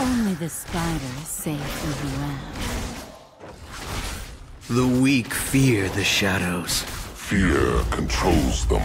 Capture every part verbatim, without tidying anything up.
Only the spider is safe in the web. The weak fear the shadows. Fear controls them.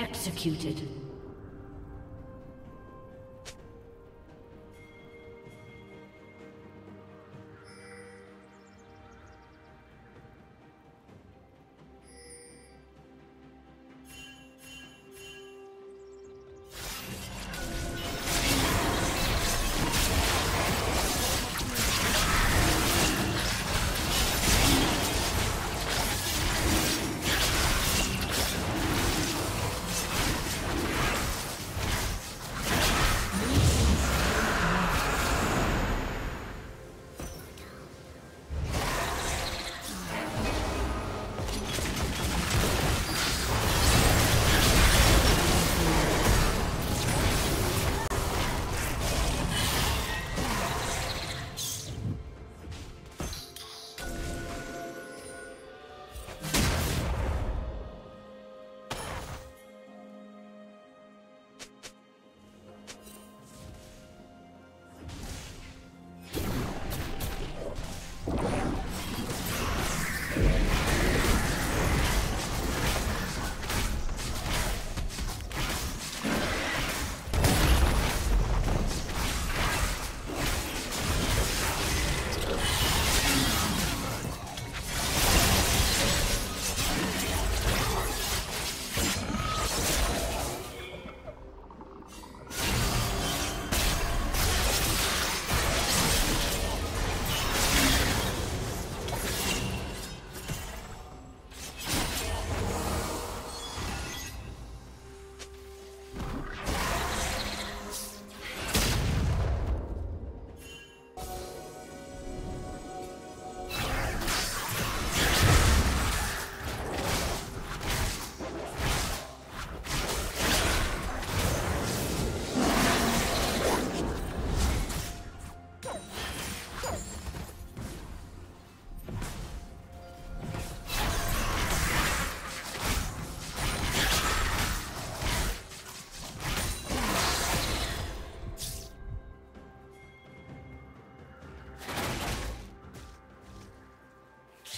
Executed.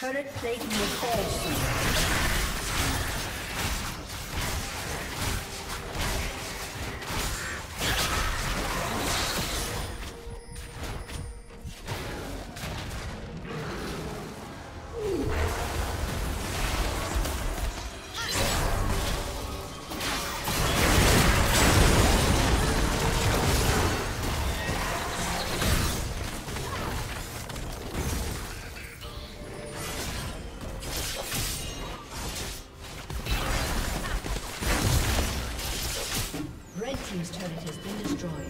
Turret plating will fall soon. His turret has been destroyed.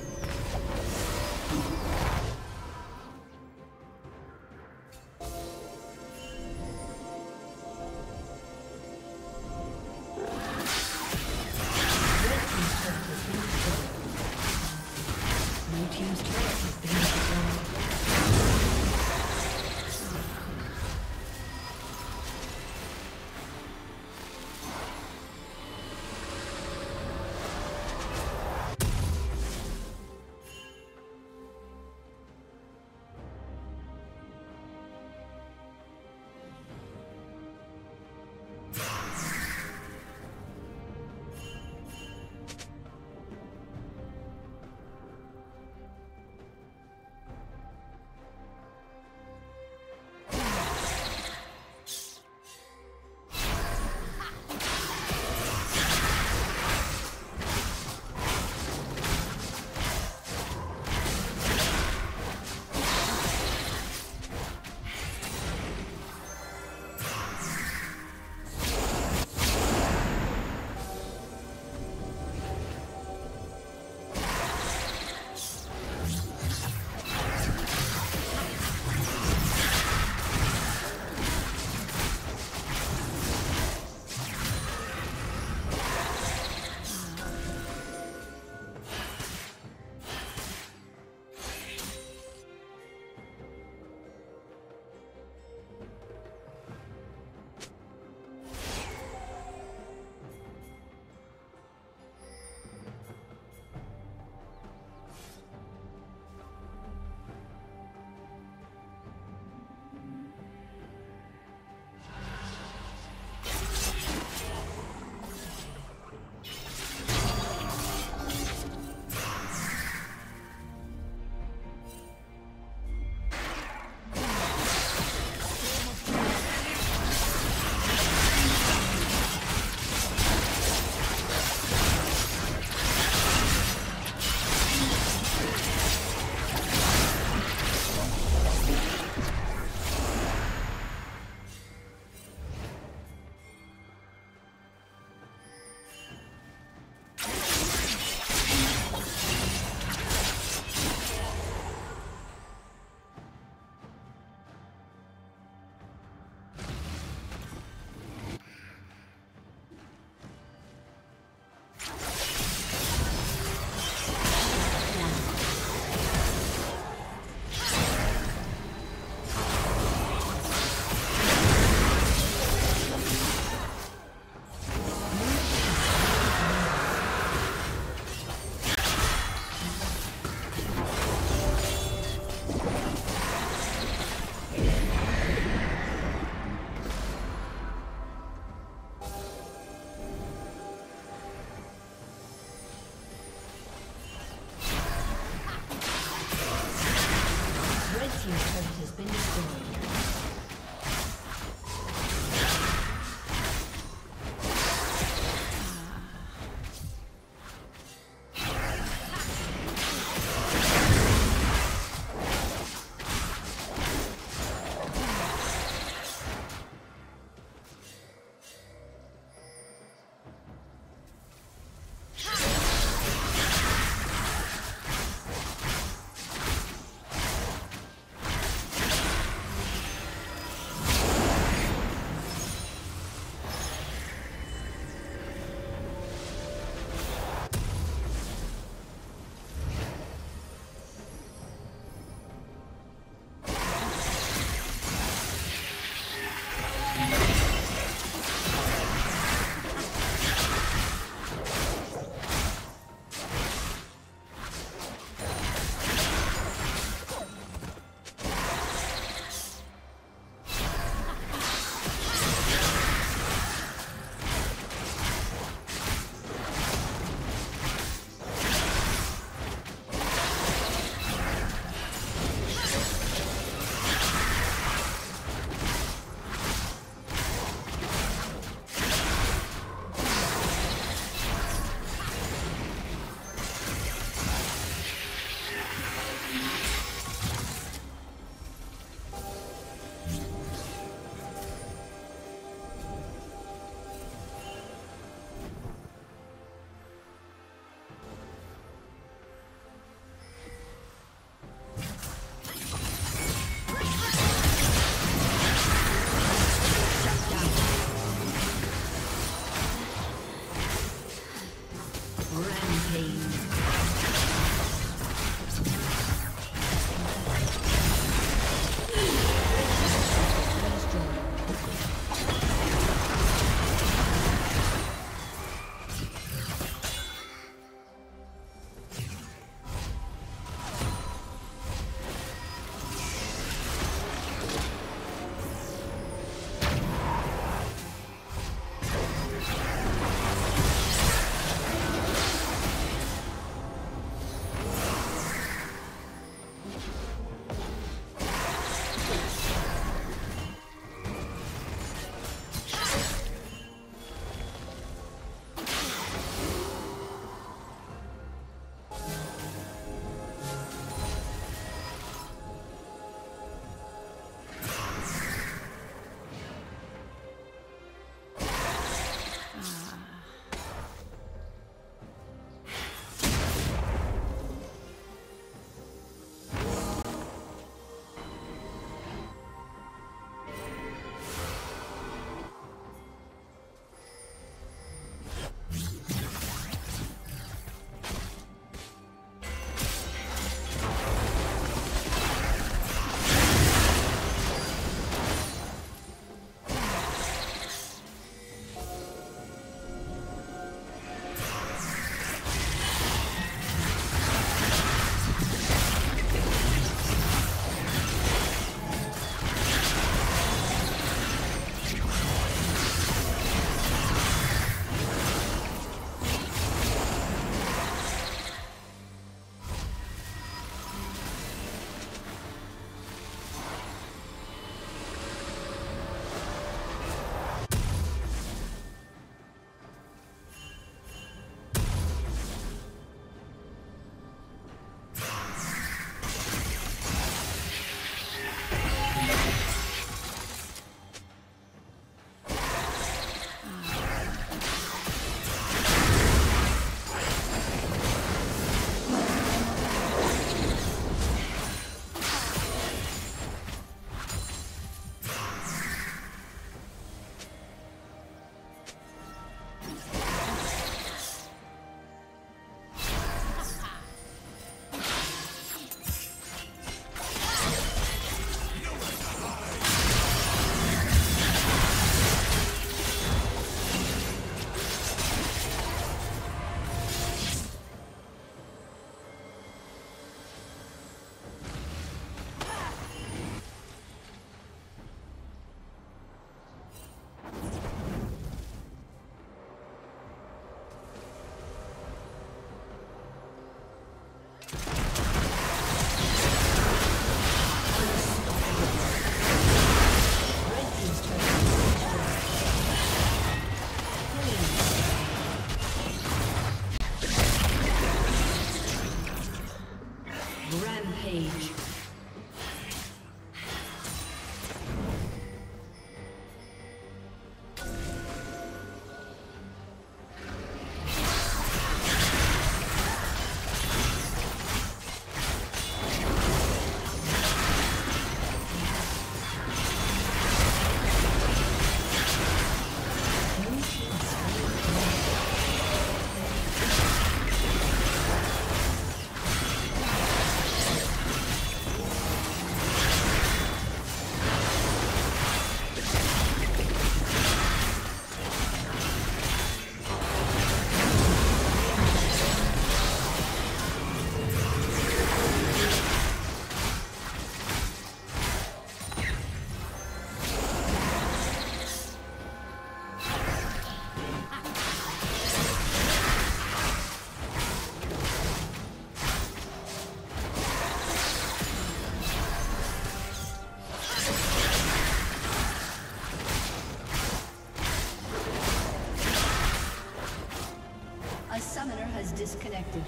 disconnected.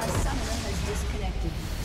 A summoner has disconnected.